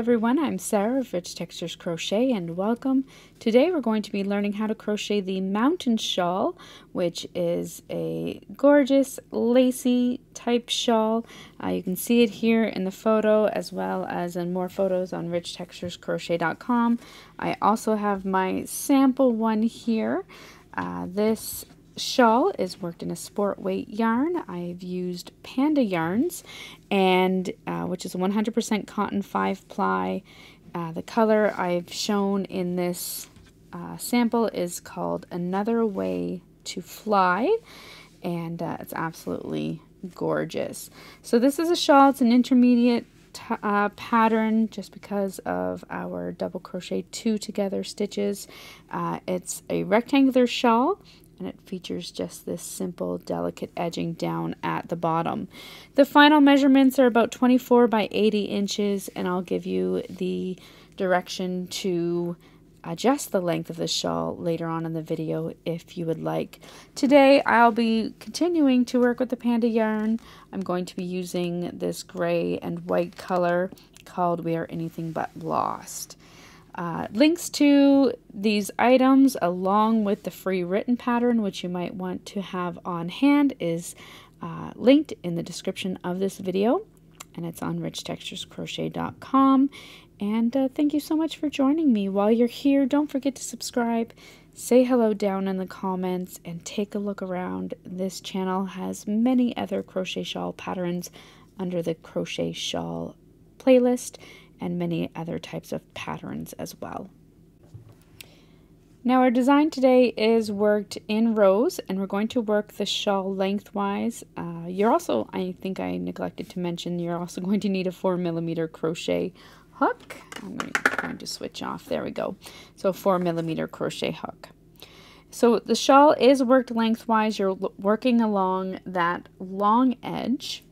everyone, I'm Sarah of Rich Textures Crochet and welcome. Today we're going to be learning how to crochet the Mountains Shawl, which is a gorgeous lacy type shawl. You can see it here in the photo as well as in more photos on richtexturescrochet.com. I also have my sample one here. This shawl is worked in a sport weight yarn. I've used Panda Yarns, and which is 100% cotton 5-ply. The color I've shown in this sample is called Another Way to Fly, and it's absolutely gorgeous. So this is a shawl. It's an intermediate pattern just because of our double crochet two together stitches. It's a rectangular shawl, and it features just this simple, delicate edging down at the bottom. The final measurements are about 24 by 80 inches, and I'll give you the direction to adjust the length of the shawl later on in the video if you would like. Today, I'll be continuing to work with the Panda yarn. I'm going to be using this gray and white color called We Are Anything But Lost. Links to these items along with the free written pattern, which you might want to have on hand, is linked in the description of this video, and it's on richtexturescrochet.com. And thank you so much for joining me. While you're here, don't forget to subscribe, say hello down in the comments, and take a look around. This channel has many other crochet shawl patterns under the crochet shawl playlist, and many other types of patterns as well. Now our design today is worked in rows, and we're going to work the shawl lengthwise. You're also, I think I neglected to mention, you're also going to need a 4mm crochet hook. I'm going to switch off, there we go. So 4mm crochet hook. So the shawl is worked lengthwise. You're working along that long edge.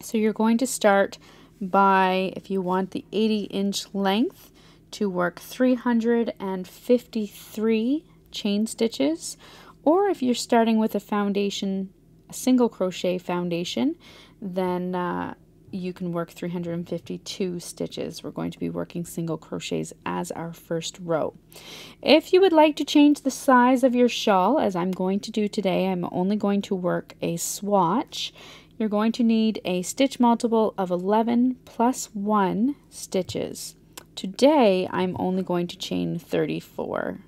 So you're going to start by, if you want the 80-inch length, to work 353 chain stitches, or if you're starting with a foundation, a single crochet foundation, then you can work 352 stitches. We're going to be working single crochets as our first row. If you would like to change the size of your shawl, as I'm going to do today, I'm only going to work a swatch. You're going to need a stitch multiple of 11 plus 1 stitches. Today, I'm only going to chain 34.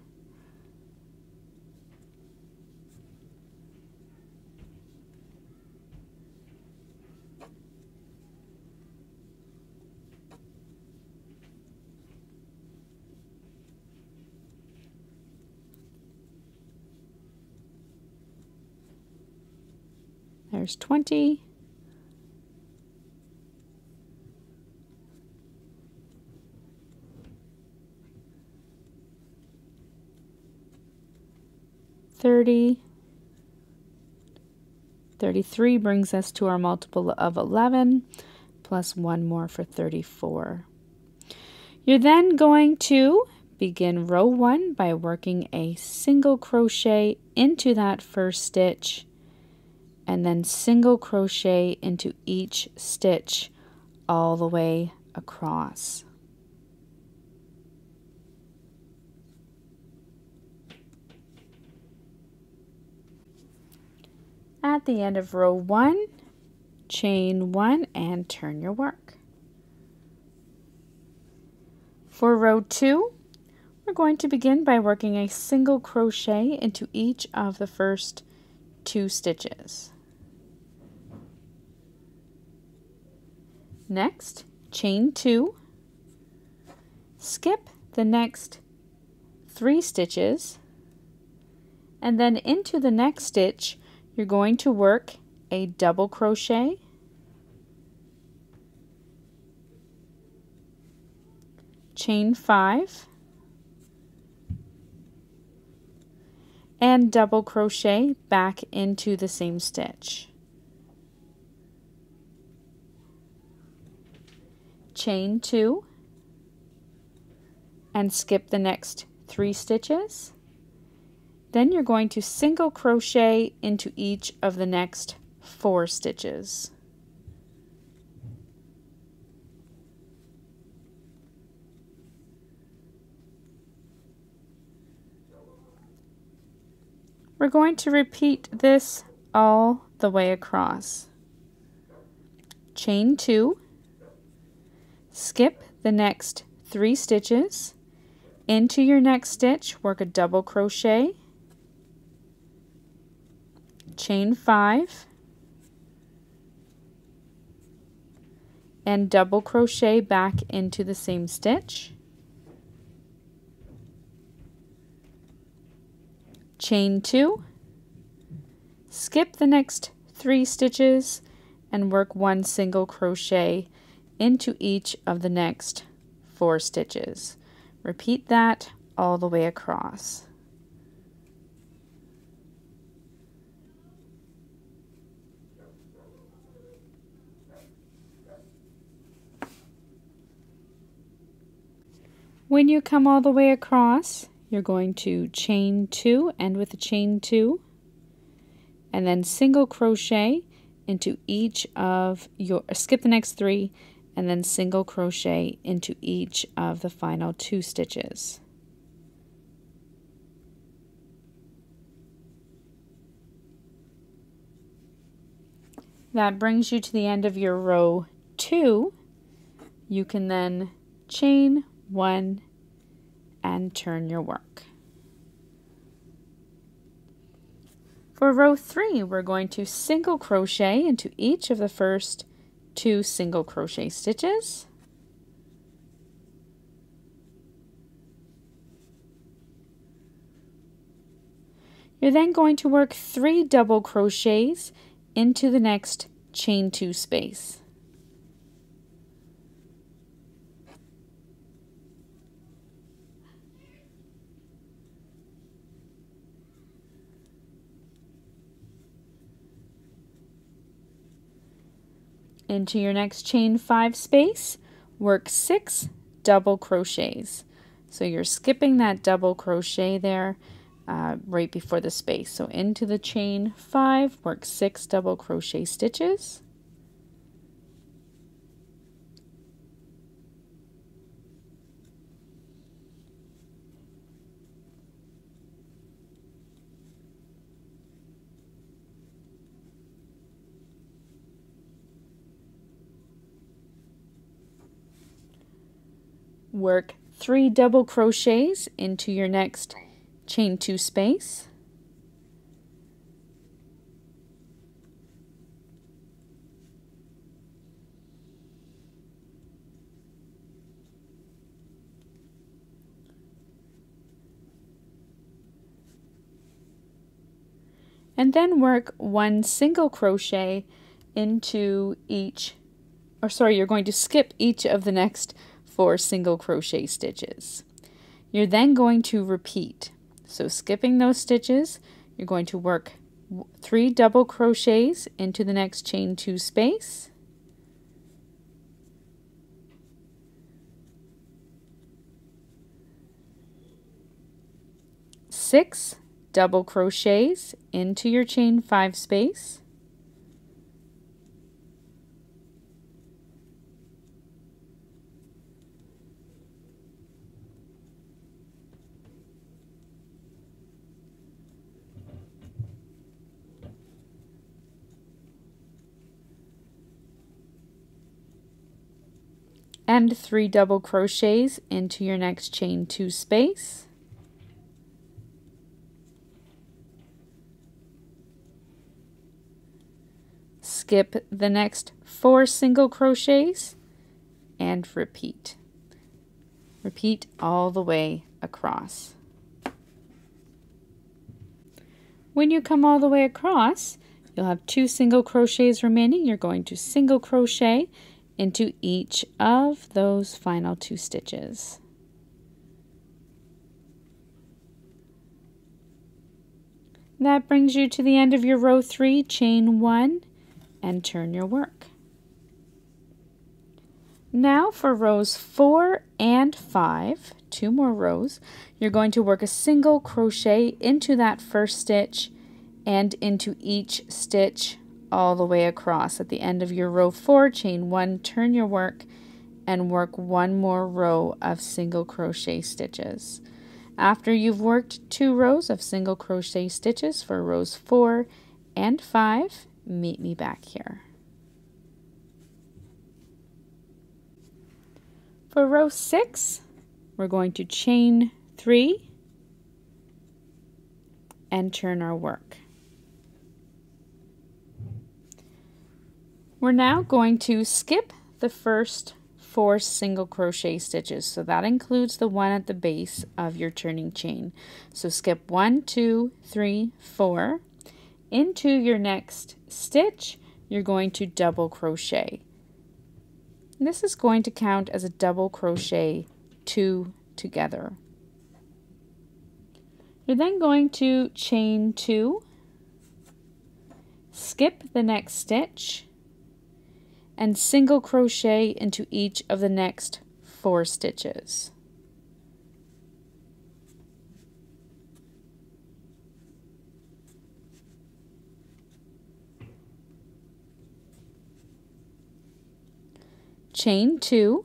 There's 20. Thirty. 33 brings us to our multiple of 11, plus one more for 34. You're then going to begin row one by working a single crochet into that first stitch, and then single crochet into each stitch all the way across. At the end of row one, chain one and turn your work. For row two, we're going to begin by working a single crochet into each of the first two stitches. Next, chain two, skip the next 3 stitches, and then into the next stitch, you're going to work a double crochet, chain 5, and double crochet back into the same stitch. Chain 2 and skip the next 3 stitches. Then you're going to single crochet into each of the next 4 stitches. We're going to repeat this all the way across. Chain 2, skip the next 3 stitches, into your next stitch work a double crochet, chain 5, and double crochet back into the same stitch, chain 2, skip the next 3 stitches and work 1 single crochet into each of the next 4 stitches. Repeat that all the way across. When you come all the way across, you're going to chain 2, end with a chain 2, and then single crochet into each of your, skip the next 3, and then single crochet into each of the final 2 stitches. That brings you to the end of your row 2. You can then chain 1 and turn your work. For row 3, we're going to single crochet into each of the first 2 single crochet stitches. You're then going to work 3 double crochets into the next chain 2 space. Into your next chain 5 space, work 6 double crochets. So you're skipping that double crochet there right before the space. So into the chain 5, work 6 double crochet stitches. Work 3 double crochets into your next chain 2 space. And then work 1 single crochet into each, or sorry, you're going to skip each of the next 4 single crochet stitches. You're then going to repeat. So skipping those stitches, you're going to work 3 double crochets into the next chain 2 space. Six double crochets into your chain 5 space. And 3 double crochets into your next chain 2 space. Skip the next 4 single crochets and repeat. Repeat all the way across. When you come all the way across, you'll have 2 single crochets remaining. You're going to single crochet into each of those final 2 stitches. That brings you to the end of your row 3, chain 1, and turn your work. Now for rows 4 and 5, 2 more rows, you're going to work a single crochet into that first stitch and into each stitch all the way across. At the end of your row 4, chain 1, turn your work and work 1 more row of single crochet stitches. After you've worked 2 rows of single crochet stitches for rows 4 and 5, meet me back here. For row 6, we're going to chain 3 and turn our work. We're now going to skip the first 4 single crochet stitches, so that includes the one at the base of your turning chain. So skip 1, 2, 3, 4. Into your next stitch, you're going to double crochet. This is going to count as a double crochet 2 together. You're then going to chain 2, skip the next stitch, and single crochet into each of the next 4 stitches. Chain 2,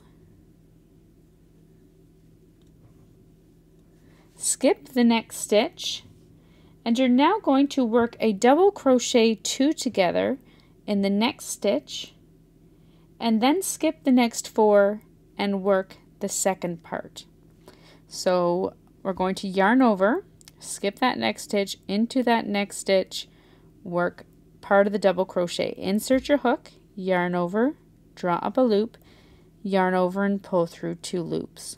skip the next stitch, and you're now going to work a double crochet 2 together in the next stitch, and then skip the next 4 and work the second part. So we're going to yarn over, skip that next stitch, into that next stitch, work part of the double crochet, insert your hook, yarn over, draw up a loop, yarn over and pull through 2 loops.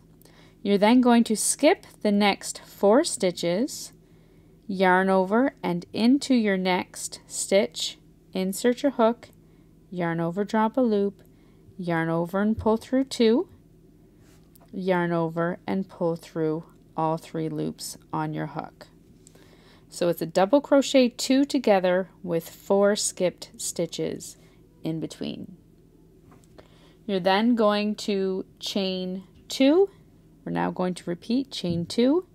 You're then going to skip the next 4 stitches, yarn over and into your next stitch, insert your hook, yarn over, drop a loop, yarn over and pull through 2, yarn over and pull through all 3 loops on your hook. So it's a double crochet 2 together with 4 skipped stitches in between. You're then going to chain 2. We're now going to repeat chain 2,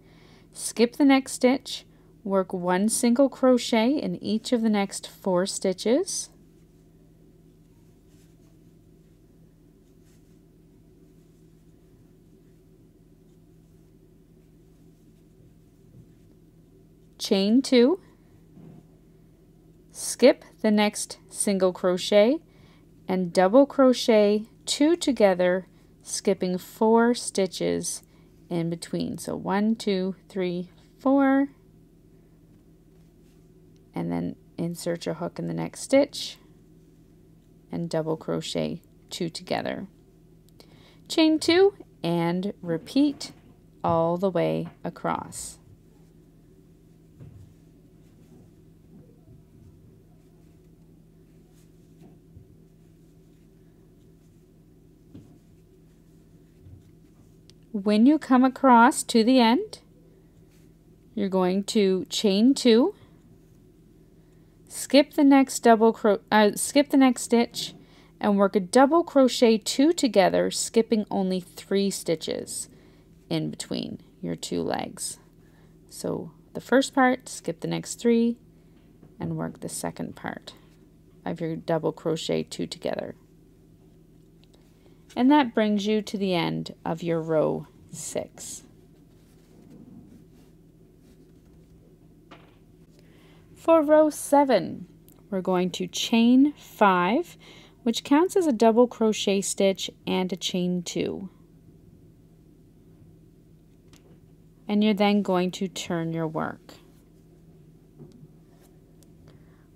skip the next stitch, work 1 single crochet in each of the next 4 stitches, chain 2, skip the next single crochet, and double crochet 2 together, skipping 4 stitches in between. So 1, 2, 3, 4, and then insert your hook in the next stitch and double crochet 2 together. Chain 2 and repeat all the way across. When you come across to the end, you're going to chain 2, skip the next stitch, and work a double crochet 2 together, skipping only 3 stitches in between your 2 legs. So the first part, skip the next 3, and work the second part of your double crochet 2 together. And that brings you to the end of your row 6. For row 7, we're going to chain 5, which counts as a double crochet stitch and a chain 2. And you're then going to turn your work.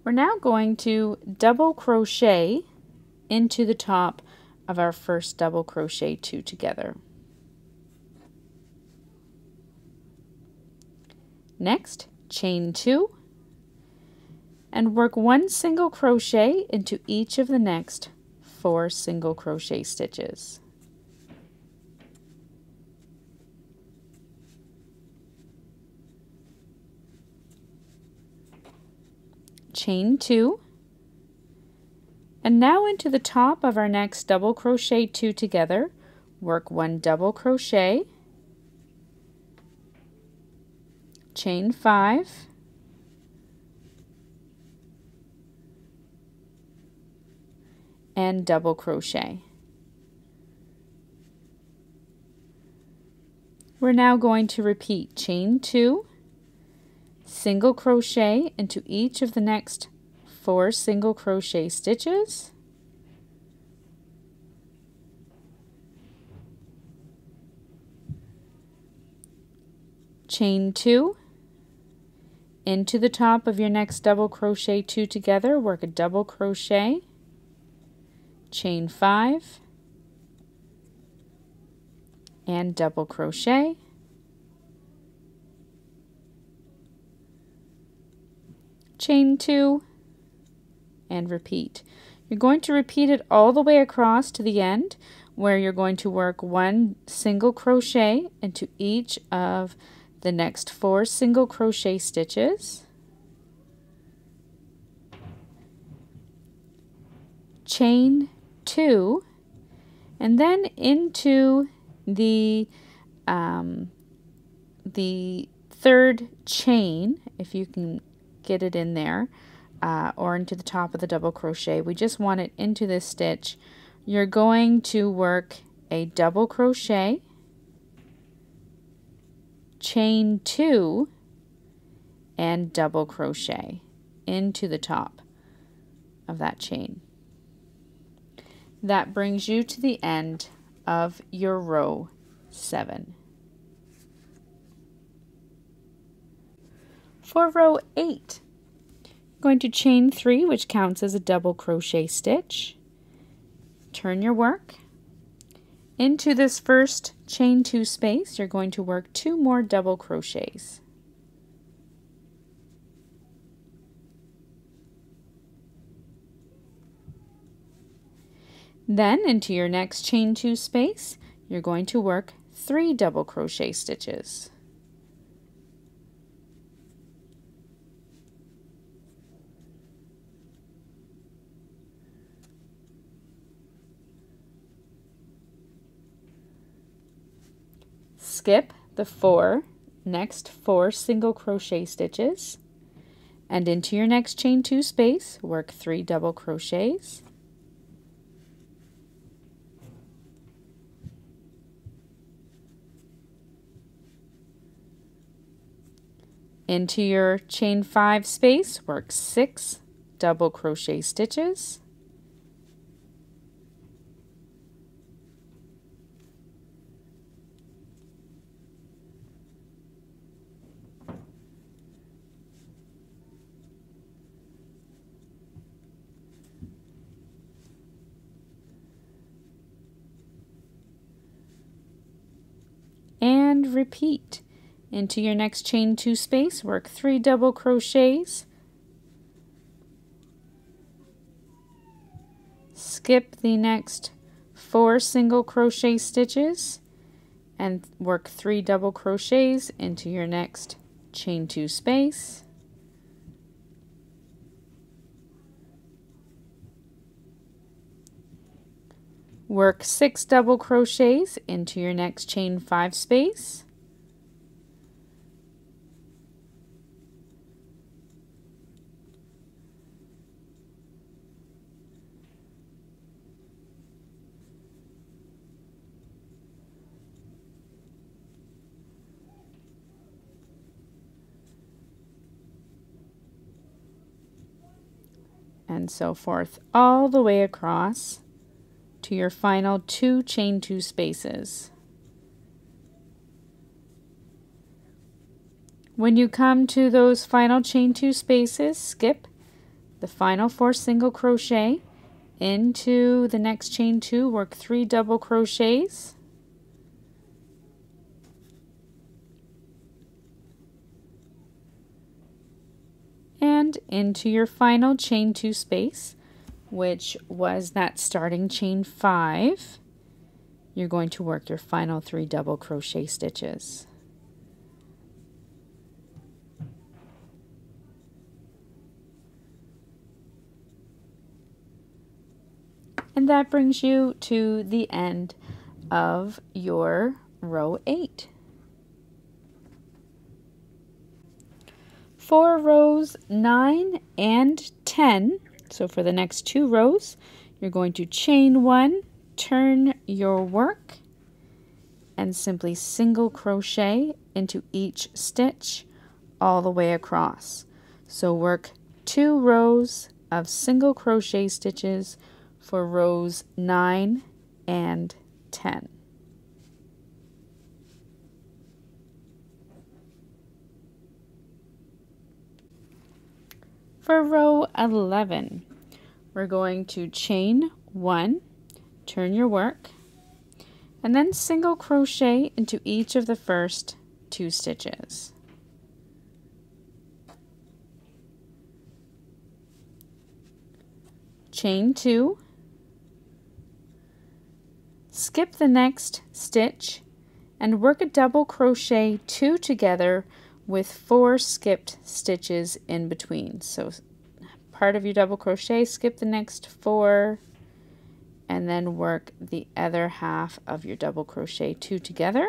We're now going to double crochet into the top of our first double crochet 2 together. Next, chain 2 and work 1 single crochet into each of the next 4 single crochet stitches. Chain 2 and now into the top of our next double crochet 2 together, work 1 double crochet, chain 5, and double crochet. We're now going to repeat chain 2, single crochet into each of the next 4 single crochet stitches, chain 2, into the top of your next double crochet 2 together, work a double crochet, chain 5, and double crochet, chain 2, and repeat. You're going to repeat it all the way across to the end, where you're going to work 1 single crochet into each of the next 4 single crochet stitches, chain 2, and then into the third chain, if you can get it in there, or into the top of the double crochet. We just want it into this stitch. You're going to work a double crochet, chain 2, and double crochet into the top of that chain. That brings you to the end of your row 7. For row 8, I'm going to chain 3, which counts as a double crochet stitch. Turn your work. Into this first chain 2 space, you're going to work 2 more double crochets. Then into your next chain 2 space, you're going to work 3 double crochet stitches. Skip the next four single crochet stitches, and into your next chain 2 space, work 3 double crochets. Into your chain 5 space, work 6 double crochet stitches. And repeat. Into your next chain 2 space, work 3 double crochets. Skip the next 4 single crochet stitches and work 3 double crochets into your next chain 2 space. Work 6 double crochets into your next chain 5 space. And so forth, all the way across to your final 2 chain 2 spaces. When you come to those final chain 2 spaces, skip the final 4 single crochet into the next chain 2, work 3 double crochets. And into your final chain 2 space, which was that starting chain 5, you're going to work your final 3 double crochet stitches. And that brings you to the end of your row 8. For rows 9 and 10, so for the next 2 rows, you're going to chain 1, turn your work, and simply single crochet into each stitch all the way across. So work 2 rows of single crochet stitches for rows 9 and 10. For row 11, we're going to chain 1, turn your work, and then single crochet into each of the first 2 stitches. Chain 2, skip the next stitch, and work a double crochet 2 together with 4 skipped stitches in between. So part of your double crochet, skip the next 4, and then work the other half of your double crochet 2 together.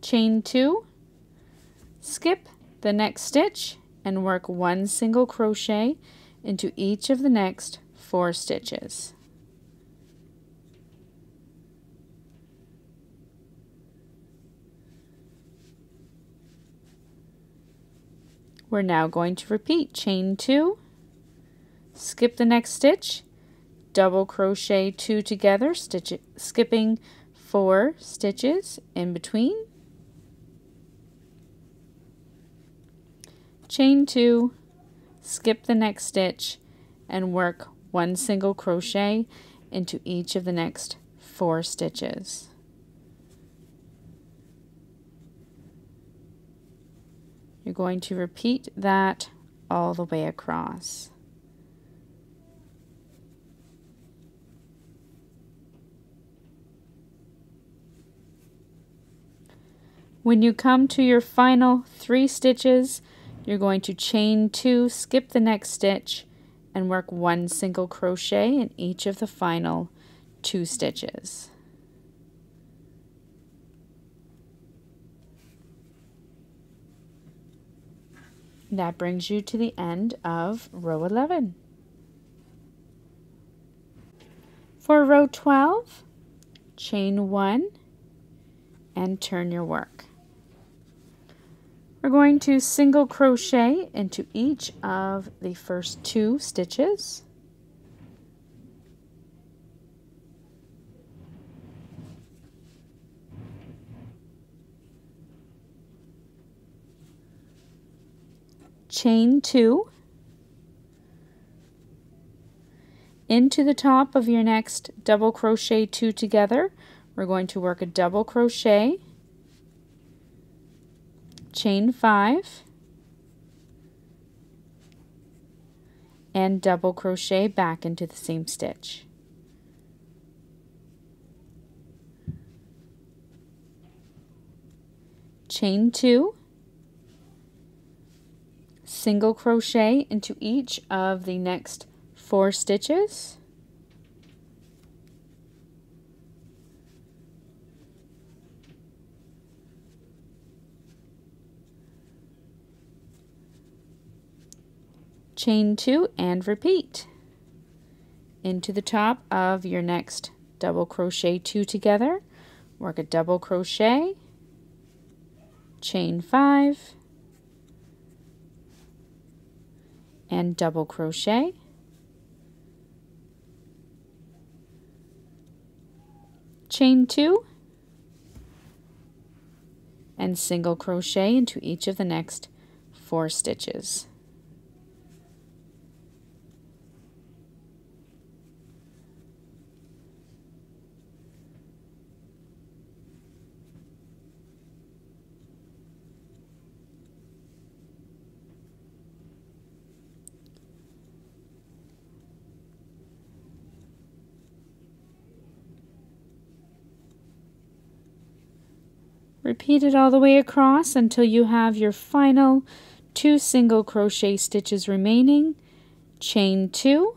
Chain 2, skip the next stitch, and work 1 single crochet into each of the next 4 stitches. We're now going to repeat. Chain 2, skip the next stitch, double crochet 2 together, skipping 4 stitches in between. Chain 2, skip the next stitch, and work 1 single crochet into each of the next 4 stitches. You're going to repeat that all the way across. When you come to your final 3 stitches, you're going to chain 2, skip the next stitch, and work 1 single crochet in each of the final 2 stitches. That brings you to the end of row 11. For row 12, chain 1 and turn your work. We're going to single crochet into each of the first 2 stitches. Chain 2 into the top of your next double crochet 2 together. We're going to work a double crochet, chain 5, and double crochet back into the same stitch. Chain 2, single crochet into each of the next 4 stitches. Chain 2 and repeat into the top of your next double crochet 2 together. Work a double crochet, chain 5, and double crochet. Chain 2 and single crochet into each of the next 4 stitches. Repeat it all the way across until you have your final 2 single crochet stitches remaining. Chain 2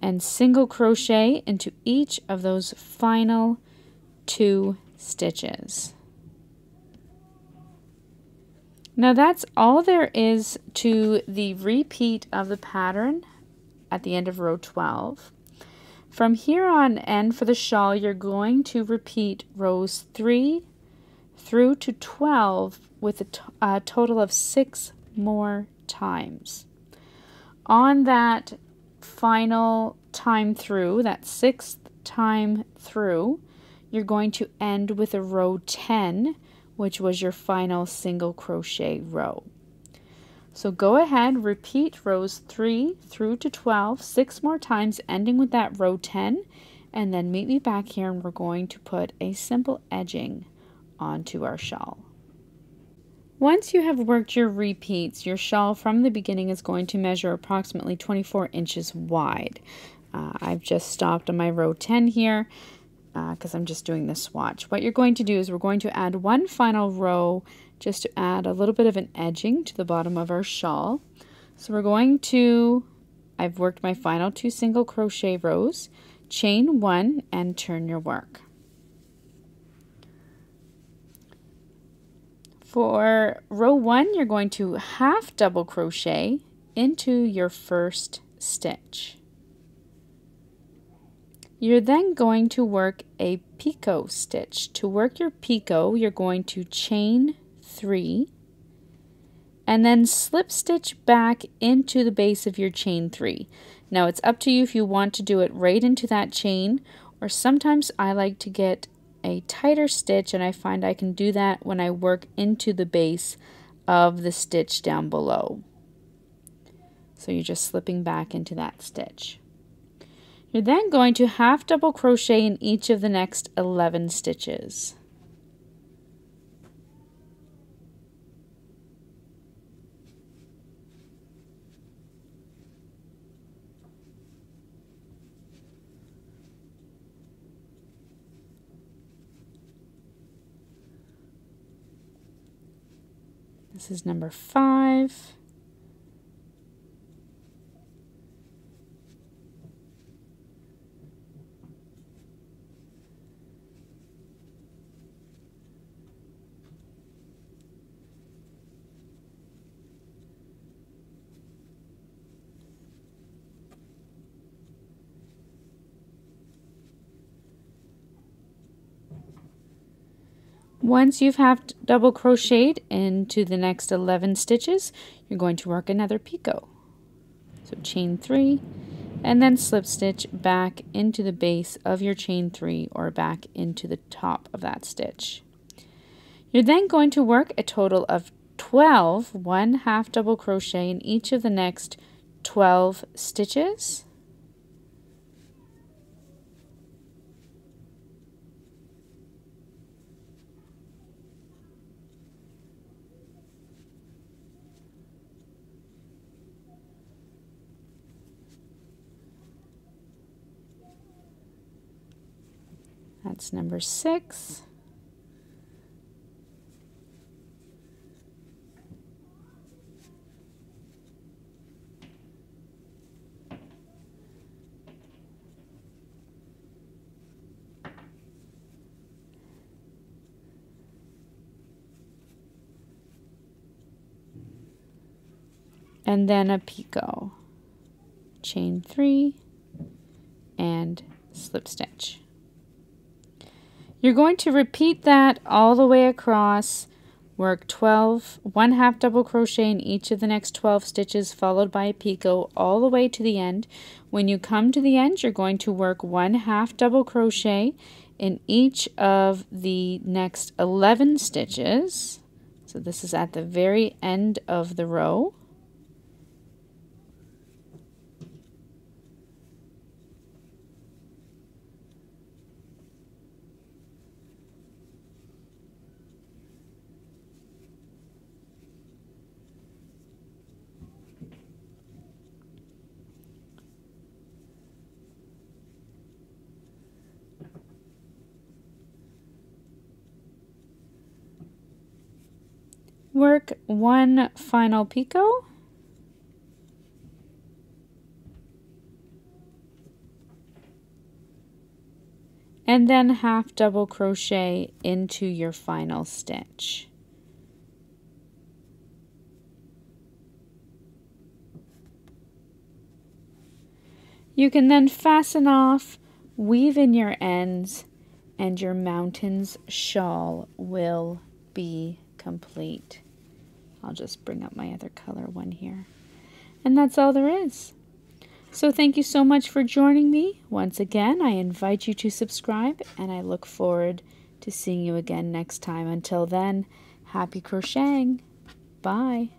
and single crochet into each of those final 2 stitches. Now that's all there is to the repeat of the pattern at the end of row 12. From here on end for the shawl, you're going to repeat rows 3 through to 12 with a total of 6 more times. On that final time through, that 6th time through, you're going to end with a row 10, which was your final single crochet row. So go ahead, repeat rows 3 through to 12, 6 more times, ending with that row 10, and then meet me back here and we're going to put a simple edging onto our shawl. Once you have worked your repeats, your shawl from the beginning is going to measure approximately 24 inches wide. I've just stopped on my row 10 here because I'm just doing this swatch. What you're going to do is we're going to add one final row just to add a little bit of an edging to the bottom of our shawl. So we're going to, I've worked my final 2 single crochet rows, chain 1 and turn your work. For row 1, you're going to half double crochet into your first stitch. You're then going to work a picot stitch. To work your picot, you're going to chain 3 and then slip stitch back into the base of your chain 3. Now it's up to you if you want to do it right into that chain, or sometimes I like to get a tighter stitch, and I find I can do that when I work into the base of the stitch down below. So you're just slipping back into that stitch. You're then going to half double crochet in each of the next 11 stitches. This is number 5. Once you've half double crocheted into the next 11 stitches, you're going to work another picot. So chain 3 and then slip stitch back into the base of your chain 3 or back into the top of that stitch. You're then going to work a total of 12 1/2 double crochet in each of the next 12 stitches. That's number 6. And then a picot, chain 3 and slip stitch. You're going to repeat that all the way across. Work 12 1/2 double crochet in each of the next 12 stitches, followed by a picot all the way to the end. When you come to the end, you're going to work 1/2 double crochet in each of the next 11 stitches. So this is at the very end of the row. Work 1 final picot. And then half double crochet into your final stitch. You can then fasten off weave in your ends, and your mountains shawl will be complete. I'll just bring up my other color one here. And that's all there is. So thank you so much for joining me. Once again, I invite you to subscribe, and I look forward to seeing you again next time. Until then, happy crocheting. Bye.